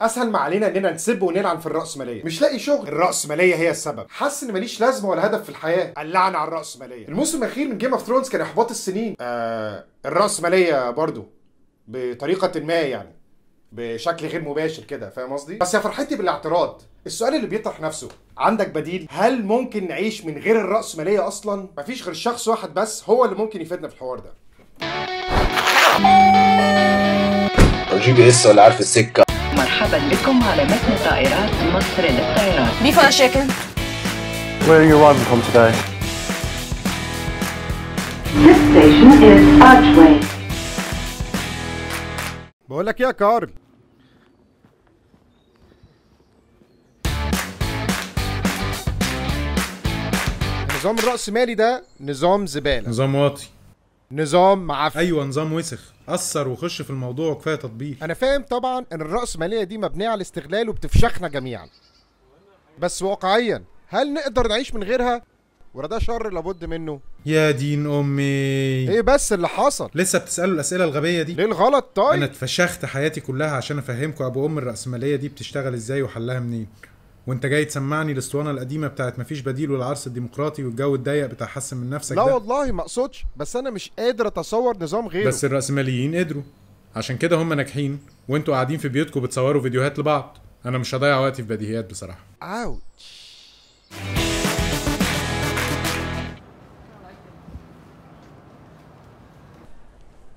اسهل ما علينا اننا نسب ونلعن في الراسماليه، مش لاقي شغل، الراسماليه هي السبب، حاسس ان ماليش لازمه ولا هدف في الحياه، اللعنه على الراسماليه. الموسم الاخير من جيم اوف ثرونز كان احباط السنين، الراسماليه برضو بطريقه ما، يعني بشكل غير مباشر كده، فاهم قصدي؟ بس يا فرحتي بالاعتراض، السؤال اللي بيطرح نفسه، عندك بديل؟ هل ممكن نعيش من غير الراسماليه اصلا؟ مفيش غير شخص واحد بس هو اللي ممكن يفيدنا في الحوار ده. جي بي اس ولا عارف السكه؟ مرحبا بكم على متن طائرات مصر للطيران. بيفا شيكن. Where are you arriving from today? This station is Archway. بقول لك يا كارم. النظام الرأسمالي ده نظام زبالة. نظام واطي. نظام معفن. ايوه نظام وسخ، اثر وخش في الموضوع وكفايه تطبيق. انا فاهم طبعا ان الراسماليه دي مبنيه على الاستغلال وبتفشخنا جميعا، بس واقعيا هل نقدر نعيش من غيرها؟ ولا ده شر لابد منه؟ يا دين امي، ايه بس اللي حصل؟ لسه بتسالوا الاسئله الغبيه دي ليه الغلط؟ طيب انا اتفشخت حياتي كلها عشان افهمكم ابو ام الراسماليه دي بتشتغل ازاي وحلها منين، وانت جاي تسمعني الاسطوانه القديمه بتاعت مفيش بديل والعرس الديمقراطي والجو الضيق بتاع حسن من نفسك. لا ده والله ما اقصدش، بس انا مش قادر اتصور نظام غيره. بس الراسماليين قدروا، عشان كده هم ناجحين، وانتوا قاعدين في بيوتكم بتصوروا فيديوهات لبعض. انا مش هضيع وقتي في بديهيات بصراحه. اوتش.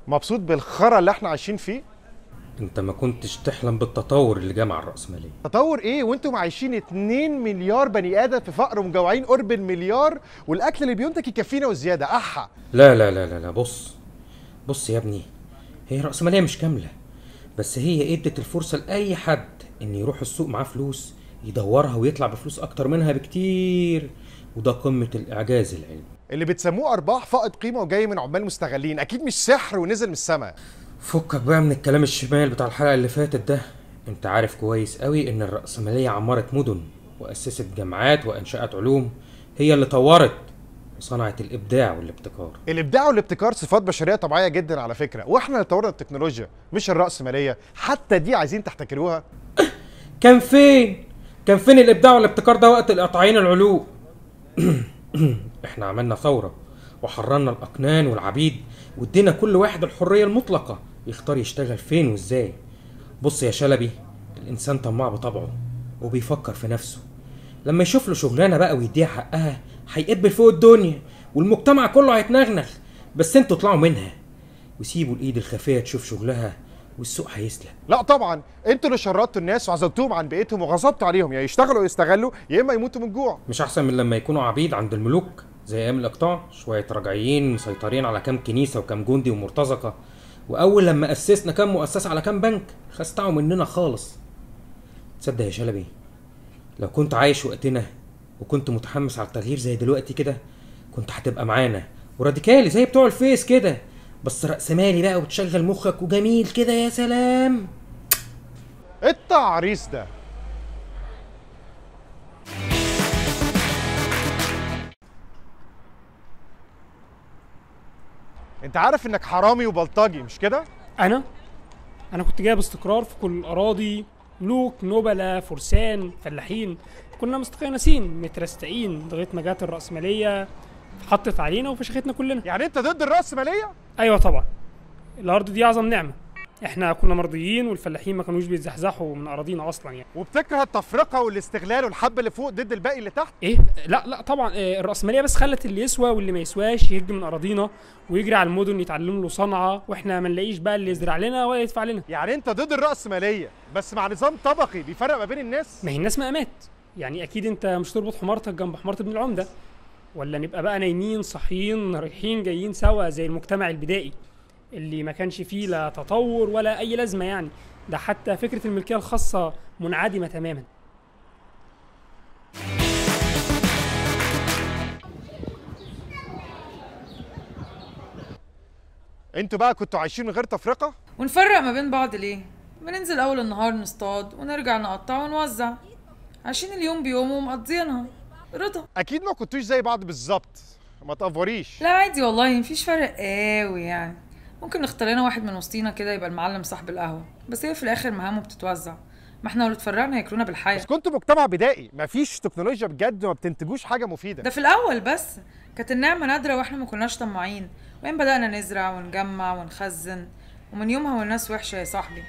مبسوط بالخرا اللي احنا عايشين فيه؟ انت ما كنتش تحلم بالتطور اللي جه مع الراسماليه. تطور ايه وانتم عايشين 2 مليار بني ادم في فقر ومجوعين قرب المليار، والاكل اللي بينتج يكفينا وزياده. احا لا لا لا لا، بص يا ابني، هي الراسماليه مش كامله، بس هي ادت الفرصه لاي حد ان يروح السوق معاه فلوس يدورها ويطلع بفلوس اكتر منها بكتير، وده قمه الاعجاز العلمي. اللي بتسموه ارباح فائض قيمه وجاي من عمال مستغلين، اكيد مش سحر ونزل من السماء. فكك بقى من الكلام الشمال بتاع الحلقه اللي فاتت ده، انت عارف كويس قوي ان الراسماليه عمرت مدن واسست جامعات وانشات علوم، هي اللي طورت وصنعت الابداع والابتكار. الابداع والابتكار صفات بشريه طبيعيه جدا على فكره، واحنا اللي طورنا التكنولوجيا مش الراسماليه، حتى دي عايزين تحتكروها. كان فين الابداع والابتكار ده وقت القطاعين العلو؟ احنا عملنا ثوره وحررنا الاقنان والعبيد وادينا كل واحد الحريه المطلقه يختار يشتغل فين وازاي. بص يا شلبي، الانسان طماع بطبعه وبيفكر في نفسه، لما يشوف له شغلانه بقى ويديها حقها هيقبل فوق الدنيا والمجتمع كله هيتنغنغ، بس انتوا اطلعوا منها وسيبوا الايد الخفيه تشوف شغلها والسوق هيسلك. لا طبعا، انتوا اللي شردتوا الناس وعزلتوهم عن بيئتهم وغصبتوا عليهم، يا يشتغلوا ويستغلوا يا اما يموتوا من الجوع. مش احسن من لما يكونوا عبيد عند الملوك زي ايام الاقطاع؟ شويه رجعيين مسيطرين على كام كنيسه وكام جندي ومرتزقه، واول لما اسسنا كام مؤسسه على كام بنك، خستعوا مننا خالص. تصدق يا شلبي، لو كنت عايش وقتنا وكنت متحمس على التغيير زي دلوقتي كده كنت هتبقى معانا وراديكالي زي بتوع الفيس كده، بس راسمالي بقى وتشغل مخك وجميل كده. يا سلام، التعريس ده انت عارف انك حرامي وبلطجي مش كده؟ انا كنت جايب استقرار في كل الاراضي، ملوك، نبلاء، فرسان، فلاحين، كنا مستقينسين مترستقين لغايه ما جت الراسماليه اتحطت علينا وفشختنا كلنا. يعني انت ضد الراسماليه؟ ايوه طبعا، الارض دي اعظم نعمه، احنا كنا مرضيين والفلاحين ما كانوش بيتزحزحوا من اراضينا اصلا يعني. وبتكره التفرقه والاستغلال والحب اللي فوق ضد الباقي اللي تحت؟ ايه؟ لا طبعا، الراسماليه بس خلت اللي يسوى واللي ما يسواش يهج من اراضينا ويجري على المدن يتعلم له صنعه، واحنا ما نلاقيش بقى اللي يزرع لنا ولا يدفع لنا. يعني انت ضد الراسماليه بس مع نظام طبقي بيفرق ما بين الناس؟ ما هي الناس مقامات، يعني اكيد انت مش تربط حمارتك جنب حماره ابن العمده، ولا نبقى بقى نايمين صاحيين رايحين جايين سوا زي المجتمع البدائي اللي ما كانش فيه لا تطور ولا اي لازمه. يعني ده حتى فكره الملكيه الخاصه منعدمه تماما. انتوا بقى كنتوا عايشين من غير تفرقه؟ ونفرق ما بين بعض ليه؟ بننزل اول النهار نصطاد ونرجع نقطع ونوزع، عايشين اليوم بيومه ومقضيينها رضا. اكيد ما كنتوش زي بعض بالظبط، ما تقفوريش. لا عادي والله، مفيش فرق قوي يعني، ممكن نختار لنا واحد من وسطينا كده يبقى المعلم صاحب القهوه، بس هي في الاخر مهامه بتتوزع، ما احنا لو اتفرجنا هياكلونا بالحياه. بس كنتوا مجتمع بدائي، ما فيش تكنولوجيا بجد وما بتنتجوش حاجه مفيده. ده في الاول بس كانت النعمه نادره واحنا ما كناش طماعين، وين بدانا نزرع ونجمع ونخزن، ومن يومها والناس وحشه يا صاحبي.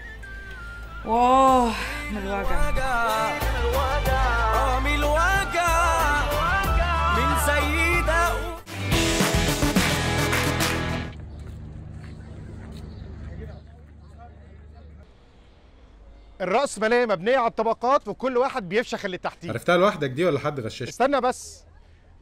واه من الوجع، من الوجع، من سيدة. الرأسمالية مبنية على الطبقات وكل واحد بيفشخ اللي تحتيه. عرفتها لوحدك دي ولا حد غششك؟ استنى بس،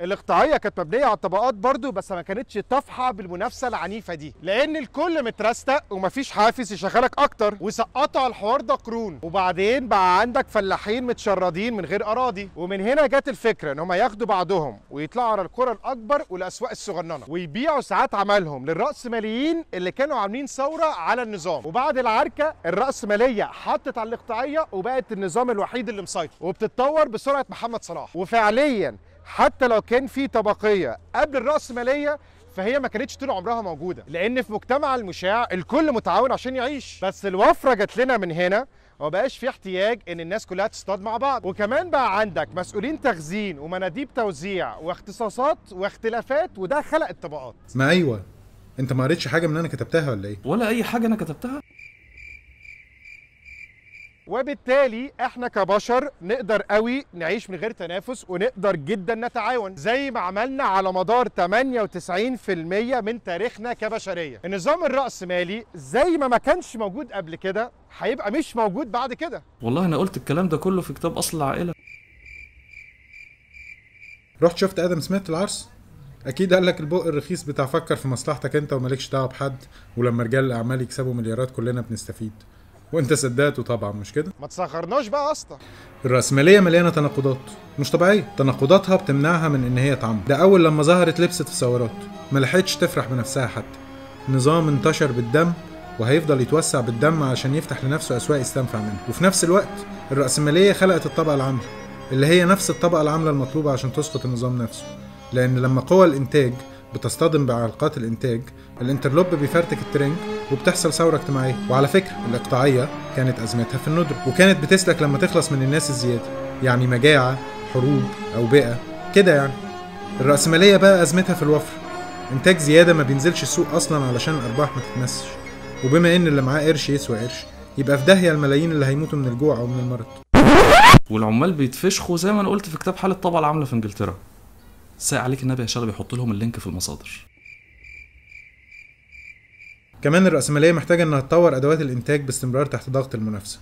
الاقطاعية كانت مبنية على الطبقات برضو، بس ما كانتش طافحة بالمنافسة العنيفة دي، لأن الكل مترستق ومفيش حافز يشغلك أكتر، وسقطوا على الحوار ده قرون، وبعدين بقى عندك فلاحين متشردين من غير أراضي، ومن هنا جت الفكرة إن هم ياخدوا بعضهم ويطلعوا على القرى الأكبر والأسواق الصغننة، ويبيعوا ساعات عملهم للرأسماليين اللي كانوا عاملين ثورة على النظام، وبعد العركة الرأسمالية حطت على الاقطاعية وبقت النظام الوحيد اللي مسيطر، وبتتطور بسرعة محمد صلاح، وفعلياً حتى لو كان في طبقيه قبل الرأسماليه فهي ما كانتش طول عمرها موجوده، لان في مجتمع المشاع الكل متعاون عشان يعيش، بس الوفره جات لنا من هنا وما بقاش في احتياج ان الناس كلها تصطاد مع بعض، وكمان بقى عندك مسؤولين تخزين ومناديب توزيع واختصاصات واختلافات، وده خلق الطبقات. ما ايوه، انت ما قريتش حاجه من اللي انا كتبتها ولا ايه؟ ولا اي حاجه انا كتبتها. وبالتالي احنا كبشر نقدر قوي نعيش من غير تنافس، ونقدر جدا نتعاون زي ما عملنا على مدار 98% من تاريخنا كبشريه. النظام الرأسمالي زي ما كانش موجود قبل كده هيبقى مش موجود بعد كده. والله انا قلت الكلام ده كله في كتاب اصل العائله. رحت شفت ادم سميث العرس؟ اكيد قال لك البؤ الرخيص بتاع فكر في مصلحتك انت ومالكش دعوه بحد، ولما رجال الاعمال يكسبوا مليارات كلنا بنستفيد. وانت صدقته طبعا، مش كده؟ ما تسخرناش بقى اصلا. الرأسمالية مليانة تناقضات مش طبيعية، تناقضاتها بتمنعها من ان هي تعمل. ده اول لما ظهرت لبسة في ثورات ما لحقتش تفرح بنفسها حتى. نظام انتشر بالدم وهيفضل يتوسع بالدم عشان يفتح لنفسه اسواق يستنفع منها، وفي نفس الوقت الرأسمالية خلقت الطبقة العاملة اللي هي نفس الطبقة العاملة المطلوبة عشان تسقط النظام نفسه، لان لما قوى الانتاج بتصطدم بعلاقات الانتاج الانترلوب بيفرتك الترنج وبتحصل ثوره اجتماعيه. وعلى فكره الاقطاعيه كانت ازمتها في الندره، وكانت بتسلك لما تخلص من الناس الزياده، يعني مجاعه، حروب، اوبئه كده يعني. الرأسماليه بقى ازمتها في الوفره، انتاج زياده ما بينزلش السوق اصلا علشان الارباح ما تتمسش، وبما ان اللي معاه قرش يسوى قرش يبقى في داهيه الملايين اللي هيموتوا من الجوع او من المرض. والعمال بيتفشخوا زي ما انا قلت في كتاب حاله الطبقه العامله في انجلترا. ساعة عليك النبي يا شلبي، يحط لهم اللينك في المصادر. كمان الرأسمالية محتاجة انها تطور ادوات الانتاج باستمرار تحت ضغط المنافسة،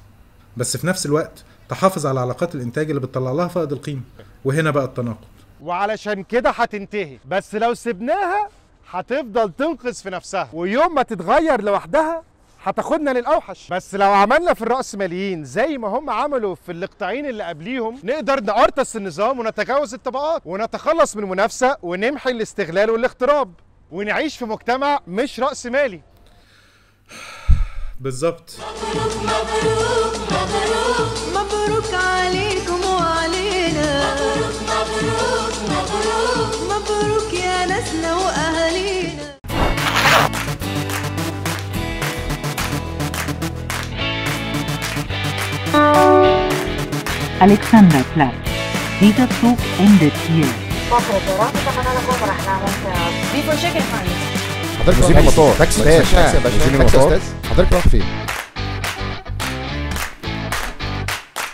بس في نفس الوقت تحافظ على علاقات الانتاج اللي بتطلع لها فائض القيمة، وهنا بقى التناقض. وعلشان كده هتنتهي، بس لو سبناها هتفضل تنقذ في نفسها، ويوم ما تتغير لوحدها هتاخدنا للاوحش. بس لو عملنا في الرأسماليين زي ما هم عملوا في الاقطاعيين اللي قبليهم، نقدر نقرطس النظام ونتجاوز الطبقات، ونتخلص من المنافسه ونمحي الاستغلال والاغتراب، ونعيش في مجتمع مش رأسمالي. بالظبط. مبروك مبروك مبروك مبروك عليكم وعلينا، مبروك مبروك مبروك مبروك يا ناسنا واهالينا. Alexanderplatz. Dieser Zug endet hier. حضرتك نسيب المطار، تاكسي يا باشا، حضرتك رايح فين؟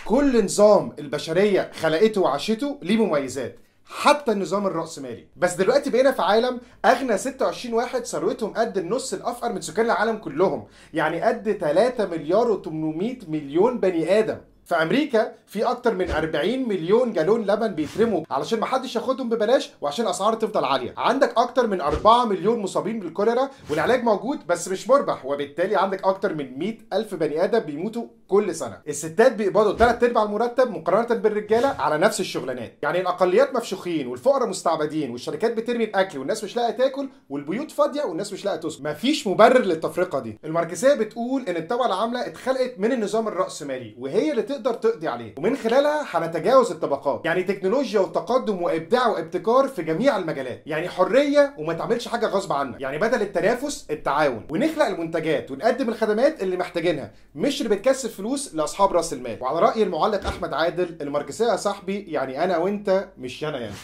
كل نظام البشرية خلقته وعاشته ليه مميزات، حتى النظام الرأسمالي. بس دلوقتي بقينا في عالم اغنى 26 واحد ثروتهم قد النص الافقر من سكان العالم كلهم، يعني قد 3 مليار و800 مليون بني ادم. في امريكا في اكتر من 40 مليون جالون لبن بيترموا علشان ما حدش ياخدهم ببلاش وعشان الاسعار تفضل عاليه. عندك اكتر من 4 مليون مصابين بالكوليرا والعلاج موجود بس مش مربح، وبالتالي عندك اكتر من 100,000 بني ادم بيموتوا كل سنه. الستات بيقبضوا 3/4 المرتب مقارنه بالرجاله على نفس الشغلانات، يعني الاقليات مفشوخين والفقراء مستعبدين والشركات بترمي الاكل والناس مش لاقيه تاكل والبيوت فاضيه والناس مش لاقيه تسكن. مفيش مبرر للتفرقه دي. الماركسيه بتقول ان الطبقه العامله اتخلقت من النظام الرأسمالي وهي اللي تقدر تقضي عليه، ومن خلالها هنتجاوز الطبقات، يعني تكنولوجيا وتقدم وابداع وابتكار في جميع المجالات، يعني حريه وما تعملش حاجه غصب عنك، يعني بدل التنافس التعاون، ونخلق المنتجات ونقدم الخدمات اللي محتاجينها، مش اللي بتكسب فلوس لاصحاب راس المال. وعلى راي المعلق احمد عادل، المركزيه يا صاحبي يعني انا وانت مش انا انت.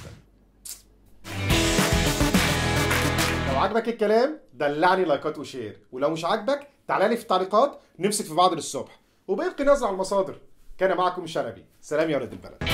لو عجبك الكلام دلعني لايكات وشير، ولو مش عجبك تعالى لي في التعليقات نمسك في بعض للصبح، وبيبقى نظرة على المصادر. كان معكم شلبي، سلام يا ولاد البلد.